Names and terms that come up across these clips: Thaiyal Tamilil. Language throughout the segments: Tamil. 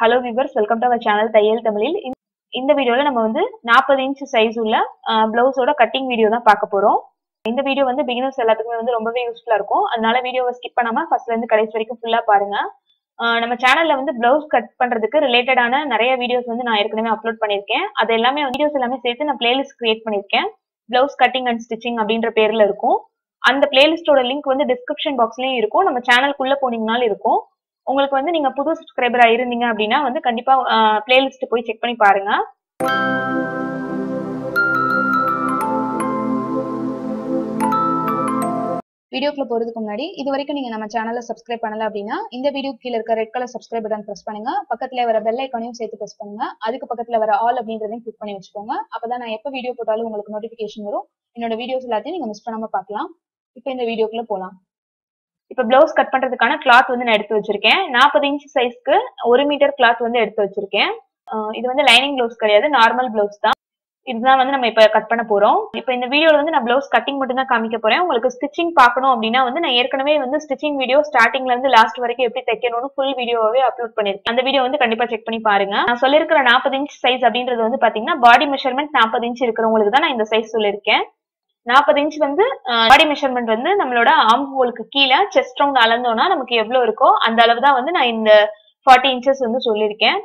Hello viewers, welcome to our channel Thaiyal Tamilil. In this video, we will see 40 inch size blouse cutting video. This video is beginners very useful. Another video was skip panama first and the correct very full up parana. Our channel the blouse cut related videos on the upload panirke. Adelame videos in a playlist create panirke. Blouse cutting and stitching abdinra pair lurko. And the playlist link in the description box lay irko. Our channel kulla poningal irko. உங்களுக்கு வந்து நீங்க புது subscriber ஆயிருந்தீங்க அப்படினா வந்து கண்டிப்பா playlist போய் செக் பண்ணி பாருங்க வீடியோக்குள்ள போறதுக்கு முன்னாடி இதுவரைக்கும் நீங்க நம்ம சேனலை subscribe பண்ணல அப்படினா இந்த வீடியோ கீழ இருக்க red colour subscribe button press பண்ணுங்க பக்கத்துல வர bell icon-ஐயும் சேர்த்து பிரஸ் பண்ணுங்க அதுக்கு பக்கத்துல வர all அப்படிங்கறதையும் click பண்ணி வெச்சுக்கோங்க அப்பதான் நான் எப்ப வீடியோ போட்டாலும் உங்களுக்கு notification வரும் என்னோட வீடியோஸ் எல்லாத்தையும் நீங்க மிஸ் பண்ணாம பார்க்கலாம் இப்போ இந்த வீடியோக்குள்ள போலாம் If blouse cut பண்றதுக்கான cloth வந்து நான் எடுத்து வச்சிருக்கேன் 40 inch size க்கு 1 மீட்டர் cloth வந்து எடுத்து வச்சிருக்கேன் இது வந்து lining blouse கிடையாது normal blouse தான் இதுதான் வந்து நம்ம இப்ப கட் பண்ண போறோம் இப்போ இந்த வீடியோல வந்து நான் blouse cutting மட்டும் தான் காமிக்க போறேன் உங்களுக்கு stitching பார்க்கணும் அப்படினா வந்து நான் ஏற்கனவே வந்து stitching video startingல இருந்து last வரைக்கும் எப்படி தைக்கணும்னு full வீடியோவே upload பண்ணிருக்கேன் அந்த வீடியோ வந்து கண்டிப்பா செக் பண்ணி பாருங்க நான் சொல்லியிருக்கிற 40 inch size அப்படின்றது வந்து பாத்தீங்கன்னா body measurement 40 inch இருக்குறவங்களுக்கு தான் நான் இந்த size சொல்லிருக்கேன் 40 inch வந்து body measurement வந்து நம்மளோட arm hole க்கு கீழ chest round அளந்தோம்னா நமக்கு எவ்வளவு இருக்கோ அந்த அளவு தான் வந்து நான் இந்த 40 inches வந்து சொல்லிருக்கேன்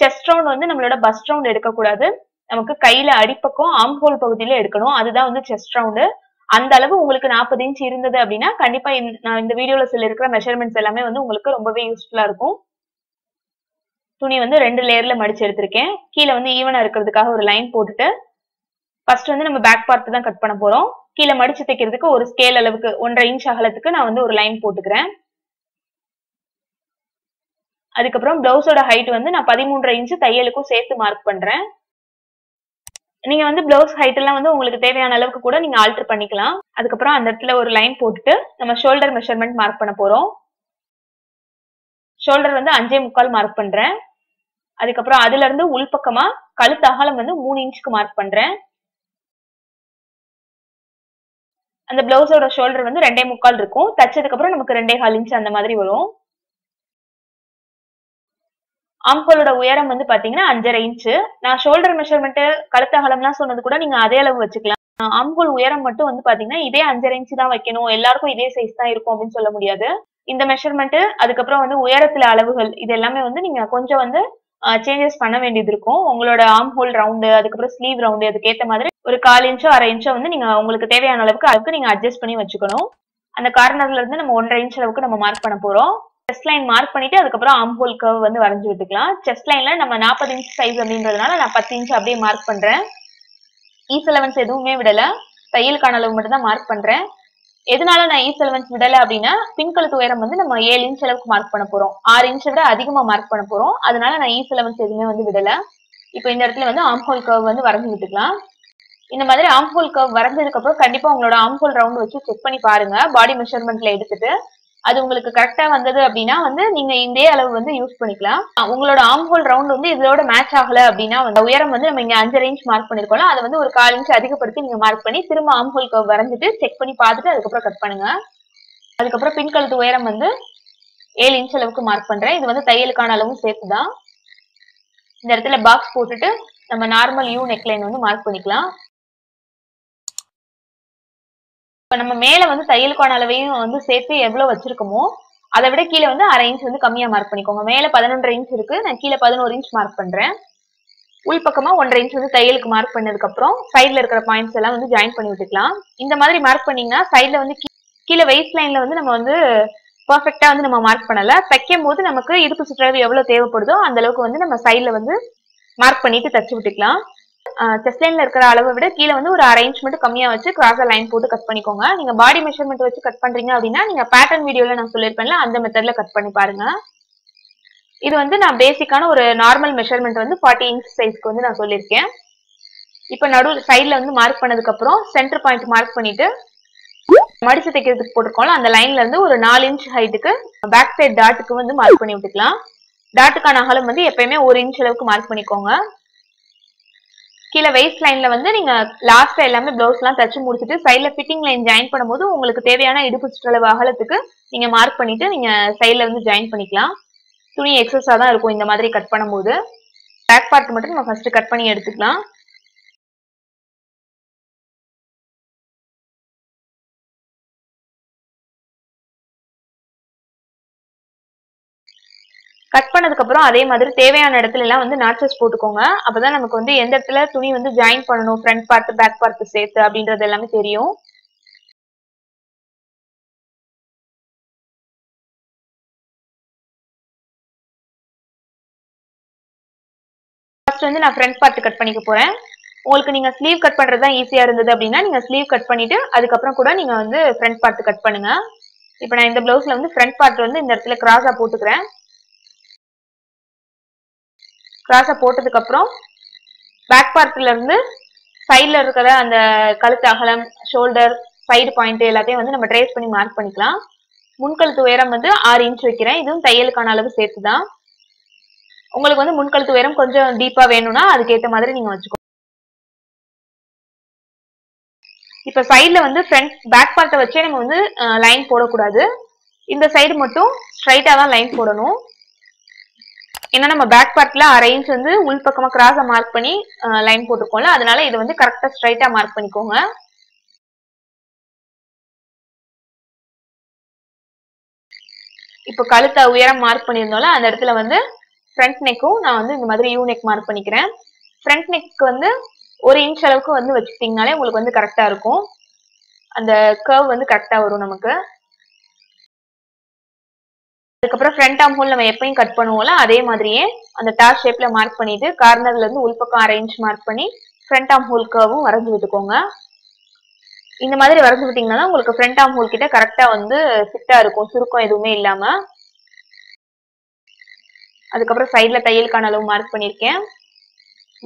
chest round வந்து நம்மளோட bust round எடுக்க கூடாது நமக்கு கையில அடிப்பக்கம் arm hole பகுதியில எடுக்கணும் அதுதான் வந்து chest round அந்த அளவு உங்களுக்கு 40 inch இருந்தது அப்படினா கண்டிப்பா நான் இந்த வீடியோல சொல்லிருக்கிற measurements எல்லாமே வந்து உங்களுக்கு ரொம்பவே யூஸ்புல்லா இருக்கும் துணி வந்து ரெண்டு லேயர்ல மடிச்சு எடுத்துர்க்கேன் கீழ வந்து ஈவனா இருக்குிறதுக்காக ஒரு லைன் போட்டுட்டு First, we will cut the back part. We will cut the back part. Scale அளவுக்கு 1.5 inch அகலத்துக்கு நான் வந்து ஒரு லைன் போட்டுக்கிறேன். அதுக்கு அப்புறம் ப்ளவுஸோட ஹைட் வந்து நான் 13.5 inch தையலுக்கு சேர்த்து மார்க் பண்றேன். நீங்க வந்து ப்ளவுஸ் ஹைட் எல்லாம் வந்து உங்களுக்கு தேவையான அளவுக்கு கூட நீங்க ஆல்டர் பண்ணிக்கலாம். அதுக்கு அப்புறம் அந்த இடத்துல ஒரு லைன் போட்டுட்டு நம்ம ஷோல்டர் மெஷர்மென்ட் மார்க் பண்ண போறோம். ஷோல்டர் வந்து 5.75 மார்க் பண்றேன். அதுக்கு அப்புறம் அதில இருந்து உள் பக்கமா கழுத்து அகலம் வந்து 3 inch மார்க் பண்றேன். And the blouse or shoulder வந்து 2.75 இருக்கும் தச்சதுக்கு அப்புறம் நமக்கு 2.5 inch அந்த மாதிரி வரும் ஆம்கோலோட உயரம் வந்து பாத்தீங்கன்னா 5.5 inch நான் shoulder measurement கழுத்து அகலம்லாம் சொன்னது கூட நீங்க அதே அளவு வச்சுக்கலாம் ஆம்கோல் உயரம் மட்டும் வந்து பாத்தீங்கன்னா இதே 5.5 inch தான் வைக்கணும் எல்லாருக்கும் இதே சைஸ் தான் இருக்கும் அப்படினு சொல்ல முடியாது இந்த measurement அதுக்கு அப்புறம் வந்து உயரத்துல அளவுகள் இது எல்லாமே வந்து நீங்க கொஞ்சம் வந்து changes பண்ண வேண்டியது இருக்கும் உங்களோட ஆம்கோல் round அதுக்கு அப்புறம் sleeve round அதுக்கு ஏத்த மாதிரி ஒரு 4 inch 1/2 inch வந்து நீங்க உங்களுக்கு தேவையான அளவுக்கு நீங்க அட்ஜஸ்ட் பண்ணி வெச்சுக்கணும் அந்த கார்னர்ல இருந்து நம்ம 1/2 inch அளவுக்கு நம்ம மார்க் பண்ண போறோம் chest line மார்க் பண்ணிட்டு அதுக்கு அப்புறம் arm hole curve வந்து வரைஞ்சு விட்டுக்கலாம் chest lineல நம்ம 40 inch size அப்படின்றதனால நான் 10 inch அப்படியே மார்க் பண்றேன் ease allowance எதுவுமே விடல தையலுக்கான அளவு மட்டும் தான் மார்க் பண்றேன் எதனால நான் ease allowance விடல அப்படினா பின் கழுத்து உயரம் வந்து நம்ம 7 inch அளவுக்கு மார்க் பண்ண போறோம் 6 inch விட அதிகமா மார்க் பண்ண போறோம் அதனால நான் ease allowance எதுவுமே வந்து விடல இப்போ இந்த இடத்துல வந்து arm hole curve வந்து வரைஞ்சு விட்டுக்கலாம் இந்த மாதிரி arm hole curve வரைஞ்சதுக்கு அப்புறம் கண்டிப்பா உங்களோட arm hole round வச்சு செக் பண்ணி பாருங்க body measurement-ல எடுத்துட்டு அது உங்களுக்கு கரெக்ட்டா வந்தது அப்படினா வந்து நீங்க இதே அளவு வந்து யூஸ் பண்ணிக்கலாம் உங்களோட arm hole round வந்து இதோட மேட்ச் ஆகல அப்படினா அந்த உயரம் வந்து நம்ம இங்க 5.5 inch மார்க் பண்ணிருக்கோம்ல அது வந்து ஒரு 4 inch அதிகப்படுத்தி நீங்க மார்க் பண்ணி திரும்ப arm hole curve வரைஞ்சிட்டு செக் பண்ணி பார்த்துட்டு அதுக்கு அப்புறம் கட் பண்ணுங்க அதுக்கு அப்புறம் பின் கழுத்து உயரம் வந்து 7 inch அளவுக்கு மார்க் பண்றேன் இது வந்து தையலுக்கான அளவும் சேர்த்து தான் இந்த இடத்துல பாக்ஸ் போட்டுட்டு நம்ம நார்மல் U neckline வந்து மார்க் பண்ணிக்கலாம் இப்ப நம்ம மேல வந்து தையலுக்கான அளவையும் வந்து சேர்த்து எவ்வளவு வச்சிருக்கோமோ அதை விட கீழ வந்து 1/2 inch வந்து கம்மியா மார்க் பண்ணிக்கோங்க மேல 11.5 inch இருக்கு நான் கீழ 11 inch மார்க் பண்றேன் உள் பக்கமா 1.5 inch வந்து தையலுக்கு மார்க் பண்ணதுக்கு அப்புறம் சைடுல இருக்கிற பாயிண்ட்ஸ் எல்லாம் வந்து ஜாயின் பண்ணி விட்டுக்கலாம் இந்த மாதிரி மார்க் பண்ணீங்கன்னா சைடுல வந்து கீழ waist line-ல வந்து நம்ம வந்து பெர்ஃபெக்ட்டா வந்து நம்ம மார்க் பண்ணல தைக்கும்போது நமக்கு இடுப்பு சுற்றளவு எவ்வளவு தேவைப்படுதோ அந்த அளவுக்கு வந்து நம்ம சைடுல வந்து மார்க் பண்ணிட்டு தச்சு விட்டுக்கலாம் chest line-ல இருக்கிற அளவை விட கீழ வந்து ஒரு 1/2 inch மட்டும் கம்மியா வச்சு cross-ஆ line போட்டு கட் பண்ணிக்கோங்க நீங்க body measurement வச்சு கட் பண்றீங்க அப்படினா நீங்க pattern video-ல நான் சொல்லிருப்பேன்ல அந்த மெத்தட்ல கட் பண்ணி பாருங்க இது வந்து நான் பேசிக்கான ஒரு normal measurement வந்து 40 inch size-க்கு வந்து நான் சொல்லிருக்கேன் இப்போ நடு சைடுல வந்து மார்க் பண்ணதுக்கு அப்புறம் center point மார்க் பண்ணிட்டு மடிச்சு தைக்கிறதுக்கு போட்டுக்கோங்க அந்த லைன்ல இருந்து ஒரு 4 inch height-க்கு back side dot-க்கு வந்து மார்க் பண்ணி விட்டுக்கலாம் dot-க்கான அகலம் வந்து எப்பவுமே 1 inch அளவுக்கு மார்க் பண்ணிக்கோங்க கீழ waist line-ல வந்து நீங்க லாஸ்ட் எல்லாமே ப்ளவுஸ்லாம் தச்சு முடிச்சிட்டு சைடுல ஃபிட்டிங் லைன் ஜாயின் பண்ணும்போது உங்களுக்கு தேவையான இடுப்பு சுற்றளவு அகலத்துக்கு நீங்க மார்க் பண்ணிட்டு நீங்க சைடுல வந்து ஜாயின் பண்ணிக்கலாம் துணி எக்ஸஸ் ஆ தான் இருக்கும் இந்த மாதிரி கட் பண்ணும்போது பேக் பார்ட் மட்டும் நம்ம ஃபர்ஸ்ட் கட் பண்ணி எடுத்துக்கலாம் கட் பண்ணதுக்கு அப்புறம் அதே மாதிரி தேவையான இடத்துல எல்லாம் வந்து நாட்சஸ் போட்டுக்கோங்க அப்பதான் நமக்கு வந்து எந்த இடத்துல துணி வந்து ஜாயின் பண்ணனும் ஃப்ரண்ட் பார்ட் பேக் பார்ட் சேர்த்து அப்படின்றது எல்லாமே தெரியும் ஃபர்ஸ்ட் வந்து நான் ஃப்ரண்ட் பார்ட் கட் பண்ணிக்க போறேன் உங்களுக்கு நீங்க ஸ்லீவ் கட் பண்றது தான் ஈஸியா இருந்தது அப்படினா நீங்க ஸ்லீவ் கட் பண்ணிட்டு அதுக்கு அப்புறம் கூட நீங்க வந்து ஃப்ரண்ட் பார்ட் கட் பண்ணுங்க இப்போ நான் இந்த ப்ளவுஸ்ல வந்து ஃப்ரண்ட் பார்ட் வந்து இந்த இடத்துல கிராஸா போட்டுக்கிறேன் கிராஸா போட்டதுக்கு அப்புறம் பேக் பார்ட்ல இருந்து சைடுல இருக்கிற அந்த கழுத்து அகலம் ஷோல்டர் சைடு பாயிண்ட் எல்லாத்தையும் வந்து நம்ம ட்ரேஸ் பண்ணி மார்க் பண்ணிக்கலாம் முன்கழுத்து உயரம் வந்து 6 இன்ச் வைக்கிறேன் இதுவும் தையலுக்கான அளவு சேர்த்து தான் உங்களுக்கு வந்து முன்கழுத்து உயரம் கொஞ்சம் டீப்பா வேணும்னா அதுக்கேற்ற மாதிரி நீங்க வச்சுக்கோங்க இப்போ சைடுல வந்து ஃப்ரண்ட் பேக் பார்ட்டை வச்சே நம்ம வந்து லைன் போடக்கூடாது இந்த சைடு மட்டும் ஸ்ட்ரைட்டா தான் லைன் போடணும் ஏன்னா நம்ம பேக் பார்ட்ல 1/2 இன்ச் வந்து உள் பக்கமா கிராஸா மார்க் பண்ணி லைன் போட்டுக்கோம்ல அதனால இது வந்து கரெக்டா ஸ்ட்ரைட்டா மார்க் பண்ணிக்கோங்க இப்போ கழுத்தை உயரம் மார்க் பண்ணியிருந்தோம்ல அந்த இடத்துல வந்து ஃப்ரண்ட் நெக்கும் நான் வந்து இந்த மாதிரி யூ நெக் மார்க் பண்ணிக்கிறேன் ஃப்ரண்ட் நெக்கு வந்து 1 இன்ச் அளவுக்கு வந்து வச்சுக்கிட்டீங்கனாலே உங்களுக்கு வந்து கரெக்டா இருக்கும் அந்த கர்வ் வந்து கரெக்டா வரும் நமக்கு அதுக்கப்புறம் ஃப்ரண்ட் ஆம் ஹோல் நம்ம எப்பயும் கட் பண்ணுவோம்ல அதே மாதிரியே அந்த டார் ஷேப்ல மார்க் பண்ணிட்டு கார்னர்ல இருந்து உள்பக்கம் 1/2 இன்ச் மார்க் பண்ணி ஃப்ரண்ட் ஆம் ஹோல் கர்வும் வரைஞ்சு விட்டுக்கோங்க இந்த மாதிரி வரைஞ்சு விட்டீங்கன்னா உங்களுக்கு ஃப்ரண்ட் ஆம் ஹோல் கிட்ட கரெக்டா வந்து ஃபிட்டா இருக்கும் சுருக்கம் எதுவுமே இல்லாம அதுக்கப்புறம் சைட்ல தையலுக்கான அளவு மார்க் பண்ணியிருக்கேன்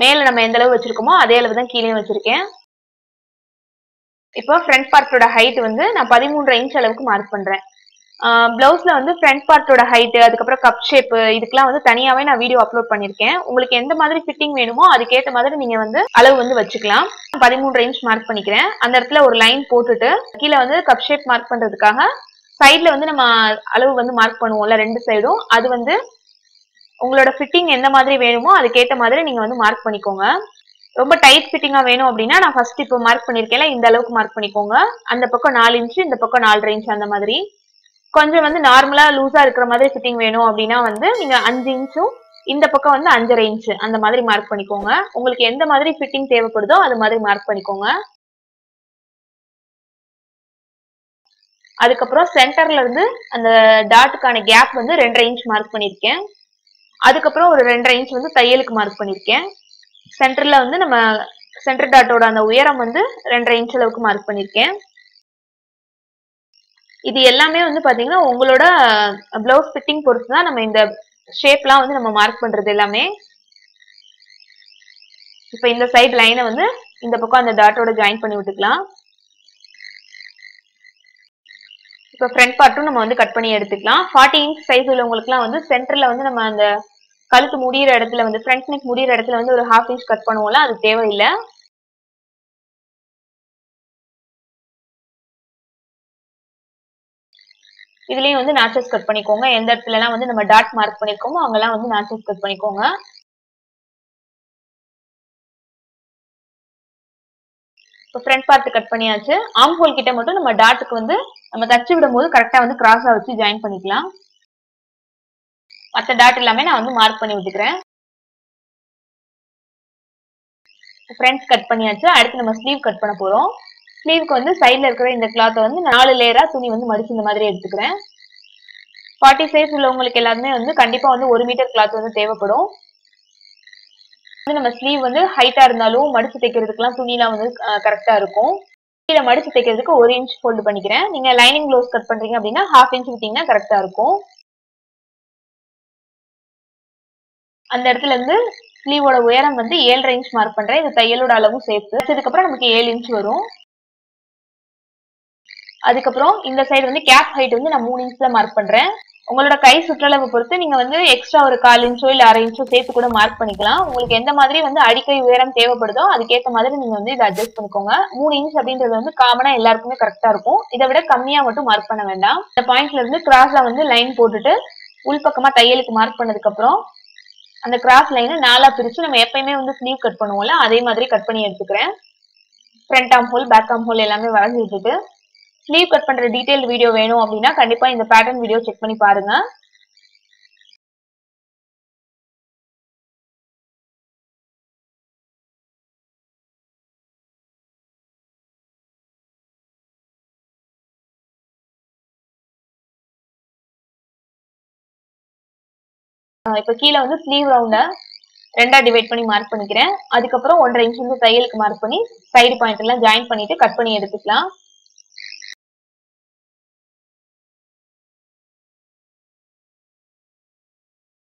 மேல நம்ம எந்த அளவு வச்சிருக்கோமோ அதே அளவு தான் கீழே வச்சிருக்கேன் இப்போ ஃப்ரண்ட் பார்ட்டோட ஹைட் வந்து நான் 13 இன்ச் அளவுக்கு மார்க் பண்றேன் பிளவுஸ்ல வந்து ஃப்ரண்ட் பார்ட்டோட ஹைட் அதுக்கப்புறம் கப் ஷேப் இதுக்கெல்லாம் வந்து தனியாவே நான் வீடியோ அப்லோட் பண்ணிருக்கேன் உங்களுக்கு எந்த மாதிரி ஃபிட்டிங் வேணுமோ அதுக்கேற்ற மாதிரி நீங்க வந்து அளவு வந்து வச்சுக்கலாம் 13 இன்ச் மார்க் பண்ணிக்கிறேன் அந்த இடத்துல ஒரு லைன் போட்டுட்டு கீழே வந்து கப் ஷேப் மார்க் பண்றதுக்காக சைட்ல வந்து நம்ம அளவு வந்து மார்க் பண்ணுவோம்ல 2 சைடும் அது வந்து உங்களோட ஃபிட்டிங் எந்த மாதிரி வேணுமோ அதுக்கேற்ற மாதிரி நீங்க வந்து மார்க் பண்ணிக்கோங்க ரொம்ப டைட் ஃபிட்டிங்கா வேணும் அப்படின்னா நான் ஃபர்ஸ்ட் இப்போ மார்க் பண்ணிருக்கேன்ல இந்த அளவுக்கு மார்க் பண்ணிக்கோங்க அந்த பக்கம் 4 இன்ச் இந்த பக்கம் 4.5 இன்ச் அந்த மாதிரி கொஞ்சம் வந்து நார்மலா லூஸா இருக்கிற மாதிரி ஃபிட்டிங் வேணும் அப்படின்னா வந்து நீங்க 5 இன்ச்சும் இந்த பக்கம் வந்து 5.5 இன்ச் அந்த மாதிரி மார்க் பண்ணிக்கோங்க உங்களுக்கு எந்த மாதிரி ஃபிட்டிங் தேவைப்படுதோ அது மாதிரி மார்க் பண்ணிக்கோங்க அதுக்கப்புறம் சென்டர்ல இருந்து அந்த டாட்டுக்கான கேப் வந்து 2.5 இன்ச் மார்க் பண்ணியிருக்கேன் அதுக்கப்புறம் ஒரு 2.5 இன்ச் வந்து தையலுக்கு மார்க் பண்ணியிருக்கேன் சென்டர்ல வந்து நம்ம சென்டர் டாட்டோட அந்த உயரம் வந்து 2.5 இன்ச் அளவுக்கு மார்க் பண்ணியிருக்கேன் இது எல்லாமே வந்து பாத்தீங்கன்னா உங்களோட பிளவுஸ் ஃபிட்டிங் பொறுத்து தான் நம்ம இந்த ஷேப்லாம் வந்து நம்ம மார்க் பண்றது எல்லாமே இப்போ இந்த சைடு லைனை வந்து இந்த பக்கம் அந்த டாட்டோட ஜாயின் பண்ணி விட்டுக்கலாம் இப்போ ஃப்ரண்ட் பார்ட்டும் நம்ம வந்து கட் பண்ணி எடுத்துக்கலாம் 40 இன்ச் சைஸ் உள்ளவங்களுக்குலாம் வந்து சென்டர்ல வந்து நம்ம அந்த கழுத்து முடியிற இடத்துல வந்து ஃப்ரண்ட் நெக் முடியிற இடத்துல வந்து ஒரு 1/2 இன்ச் கட் பண்ணுவோம்ல அது தேவையில்லை இதுலயும் வந்து நாட்சஸ் கட் பண்ணிக்கோங்க எந்த இடத்துல எல்லாம் வந்து நம்ம டாட் மார்க் பண்ணிருக்கோமோ அங்கெல்லாம் வந்து நாட்சஸ் கட் பண்ணிக்கோங்க இப்போ ஃப்ரண்ட் பார்ட் கட் பண்ணியாச்சு ஆம் ஹோல் கிட்ட மட்டும் நம்ம டாட்டுக்கு வந்து நம்ம தச்சு விடும் போது கரெக்டா வந்து கிராஸா வச்சு ஜாயின் பண்ணிக்கலாம் மற்ற டாட் எல்லாமே நான் வந்து மார்க் பண்ணி விட்டுக்கிறேன் ஃப்ரண்ட்ஸ் கட் பண்ணியாச்சு அடுத்து நம்ம ஸ்லீவ் கட் பண்ண போறோம் ஸ்லீவுக்கு வந்து சைட்ல இருக்கிற இந்த கிளாத்தை வந்து 4 லேயரா துணி வந்து மடிச்சு இந்த மாதிரி எடுத்துக்கிறேன் 40 சைஸ் உள்ளவங்களுக்கு எல்லாருமே வந்து கண்டிப்பா வந்து 1 மீட்டர் கிளாத் வந்து தேவைப்படும் நம்ம ஸ்லீவ் வந்து ஹைட்டா இருந்தாலும் மடிச்சு தைக்கிறதுக்குலாம் துணிலாம் வந்து கரெக்டா இருக்கும் கீழே மடிச்சு தைக்கிறதுக்கு 1 இன்ச் ஃபோல்டு பண்ணிக்கிறேன் நீங்க லைனிங் க்ளோஸ் கட் பண்றீங்க அப்படின்னா 1/2 இன்ச் விட்டீங்கன்னா கரெக்டா இருக்கும் அந்த இடத்துல இருந்து ஸ்லீவோட உயரம் வந்து 7.5 இன்ச் மார்க் பண்றேன் இது தையலோட அளவும் சேர்த்து அதுக்கப்புறம் நமக்கு 7 இன்ச் வரும் அதுக்கப்புறம் இந்த சைடு வந்து கேப் ஹைட் வந்து நான் 3 இன்ச் தான் மார்க் பண்றேன் உங்களோட கை சுற்றளவு பொறுத்து நீங்க வந்து எக்ஸ்ட்ரா ஒரு 4 இன்ச்சோ இல்ல 1/2 இன்ச்சோ சேர்த்து கூட மார்க் பண்ணிக்கலாம் உங்களுக்கு எந்த மாதிரி வந்து அடிக்கை உயரம் தேவைப்படுதோ அதுக்கேற்ற மாதிரி நீங்க வந்து இதை அட்ஜஸ்ட் பண்ணிக்கோங்க 3 இன்ச் அப்படின்றது வந்து காமனா எல்லாருக்குமே கரெக்டா இருக்கும் இதை விட கம்மியா மட்டும் மார்க் பண்ண வேண்டாம் இந்த பாயிண்ட்ல இருந்து கிராஸா வந்து லைன் போட்டுட்டு உள் பக்கமா தையலுக்கு மார்க் பண்ணதுக்கு அப்புறம் அந்த கிராஸ் லைனை நாலா பிரிச்சு நம்ம எப்பயுமே வந்து ஸ்லீவ் கட் பண்ணுவோம்ல அதே மாதிரி கட் பண்ணி எடுத்துக்கிறேன் front arm hole back arm hole எல்லாமே வரைஞ்சு விட்டுட்டு ஸ்லீவ் கட் பண்ற டீடைல்ட் வீடியோ வேணும் அப்படினா கண்டிப்பா இந்த பேட்டர்ன் வீடியோ செக் பண்ணி பாருங்க இப்ப கீழ வந்து ஸ்லீவ் ரவுண்ட ரெண்டா டிவைட் பண்ணி மார்க் பண்ணிக்கிறேன் அதுக்கு அப்புறம் 1.5 இன்ச் வந்து தையலுக்கு மார்க் பண்ணி சைடு பாயிண்ட் எல்லாம் ஜாயின் பண்ணிட்டு கட் பண்ணி எடுத்துக்கலாம்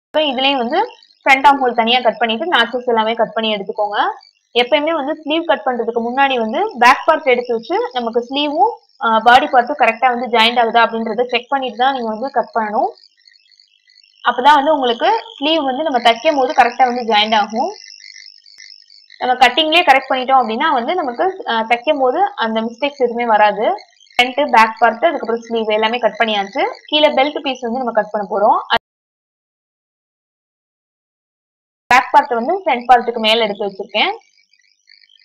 இப்போ இதுலயே வந்து ஃப்ரண்ட் ஆர்ம் ஹோல் தனியா கட் பண்ணிட்டு நாச்சஸ் எல்லாமே கட் பண்ணி எடுத்துக்கோங்க எப்பவுமே வந்து ஸ்லீவ் கட் பண்றதுக்கு முன்னாடி வந்து பேக் பார்ட் எடுத்து வச்சு நமக்கு ஸ்லீவும் பாடி பார்ட்டும் கரெக்ட்டா வந்து ஜாயின்ட் ஆகுதா அப்படின்றதை செக் பண்ணிட்டு தான் நீங்க வந்து கட் பண்ணணும் அப்பதான் வந்து உங்களுக்கு ஸ்லீவ் வந்து நம்ம தைக்கும்போது கரெக்ட்டா வந்து ஜாயின் ஆகும் நம்ம கட்டிங்லயே கரெக்ட் பண்ணிட்டோம் அப்படினா வந்து நமக்கு தைக்கும்போது அந்த மிஸ்டேக்ஸ் எதுமே வராது ஃப்ரண்ட் பேக் பார்ட் அதுக்கு அப்புறம் ஸ்லீவ் எல்லாமே கட் பண்ணியாச்சு கீழ பெல்ட் பீஸ் வந்து நம்ம கட் பண்ண போறோம் பேக் பார்ட் வந்து ஃப்ரண்ட் பார்ட்டுக்கு மேல எடுத்து வச்சிருக்கேன்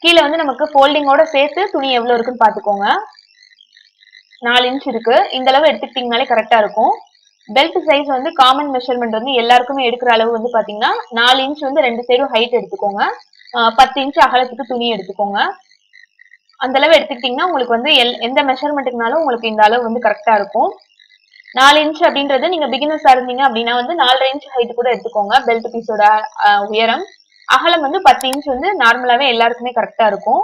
கீழ வந்து நமக்கு ஃபோல்டிங்கோட சேர்த்து துணி எவ்வளவு இருக்குன்னு பாத்துக்கோங்க 4 இன்ச் இருக்கு இந்த அளவு எடுத்துக்கிட்டீங்கனாலே கரெக்ட்டா இருக்கும் belt size வந்து common measurement வந்து எல்லாருக்குமே எடுக்கிற அளவு வந்து பாத்தீங்கன்னா 4 இன்ச் வந்து ரெண்டு சைடு ஹைட் எடுத்துக்கோங்க 10 இன்ச் அகலத்துக்கு துணி எடுத்துக்கோங்க அந்த அளவு எடுத்துக்கிட்டீங்கன்னா உங்களுக்கு வந்து எந்த மெஷர்மென்ட்க்குனாலும் உங்களுக்கு இந்த அளவு வந்து கரெக்ட்டா இருக்கும் 4 இன்ச் அப்படின்றது நீங்க பிகினர்ஸா இருந்தீங்க அப்படினா வந்து 4.5 இன்ச் ஹைட் கூட எடுத்துக்கோங்க belt பீஸோட உயரம் அகலம் வந்து 10 இன்ச் வந்து நார்மலாவே எல்லாருக்குமே கரெக்ட்டா இருக்கும்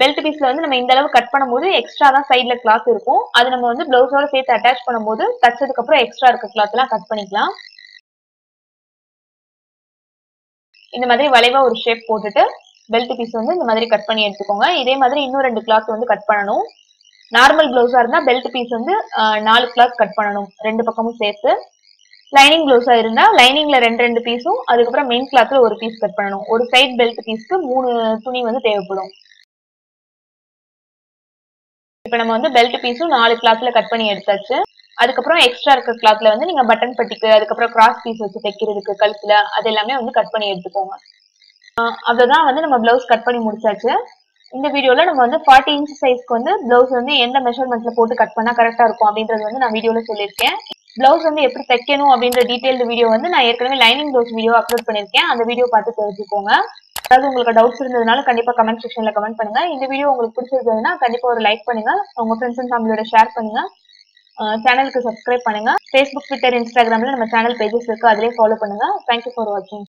belt pieceல வந்து நம்ம இந்த அளவு கட் பண்ணும்போது எக்ஸ்ட்ரா தான் சைடுல கிளாத் இருக்கும் அது நம்ம வந்து ப்ளவுஸோட சேர்த்து அட்டாச் பண்ணும்போது தச்சதுக்கு அப்புறம் எக்ஸ்ட்ரா இருக்க கிளாத்லாம் கட் பண்ணிக்கலாம் இந்த மாதிரி வளைவா ஒரு ஷேப் போட்டுட்டு belt piece வந்து இந்த மாதிரி கட் பண்ணி எடுத்துக்கோங்க இதே மாதிரி இன்னும் ரெண்டு கிளாத் வந்து கட் பண்ணனும் நார்மல் ப்ளவுஸா இருந்தா belt piece வந்து 4 கிளாத் கட் பண்ணனும் ரெண்டு பக்கமும் சேர்த்து லைனிங் ப்ளவுஸா இருந்தா லைனிங்ல ரெண்டு பீஸும் அதுக்கு அப்புறம் மெயின் கிளாத்ல ஒரு பீஸ் கட் பண்ணனும் ஒரு சைடு belt pieceக்கு 3 துணி வந்து தேவைப்படும் இப்ப நம்ம வந்து belt பீஸும் 4 கிளாத்ல கட் பண்ணி எடுத்தாச்சு அதுக்கு அப்புறம் எக்ஸ்ட்ரா இருக்க கிளாத்ல வந்து நீங்க பட்டன் பட்டிக்கு அதுக்கு அப்புறம் கிராஸ் பீஸ் வச்சு தைக்கிறதுக்கு கழுத்துல அது எல்லாமே வந்து கட் பண்ணி எடுத்துக்கோங்க அவ்வளவுதான் வந்து நம்ம ப்ளவுஸ் கட் பண்ணி முடிச்சாச்சு இந்த வீடியோல நம்ம வந்து 40 இன்ச் சைஸ்க்கு வந்து ப்ளவுஸ் வந்து எந்த மெஷர்மென்ட்ல போட்டு கட் பண்ணா கரெக்ட்டா இருக்கும் அப்படின்றது வந்து நான் வீடியோல சொல்லிருக்கேன் ப்ளவுஸ் வந்து எப்படி தைக்கணும் அப்படின்ற டீடைல்ட் வீடியோ வந்து நான் ஏற்கனவே லைனிங் ப்ளவுஸ் வீடியோ அப்லோட் பண்ணிருக்கேன் அந்த வீடியோ பார்த்து தெரிஞ்சுக்கோங்க அதாவது உங்களுக்கு டவுட்ஸ் இருந்ததுனால கண்டிப்பா கமெண்ட் செக்ஷன்ல கமெண்ட் பண்ணுங்க இந்த வீடியோ உங்களுக்கு பிடிச்சிருந்ததுன்னா கண்டிப்பா ஒரு லைக் பண்ணுங்க உங்க ஃப்ரெண்ட்ஸ் அண்ட் ஃபேமிலியோட ஷேர் பண்ணுங்க சேனலுக்கு சப்ஸ்கிரைப் பண்ணுங்க Facebook Twitter Instagramல நம்ம சேனல் பேजेस இருக்கு அதுலயே ஃபாலோ பண்ணுங்க Thank you for watching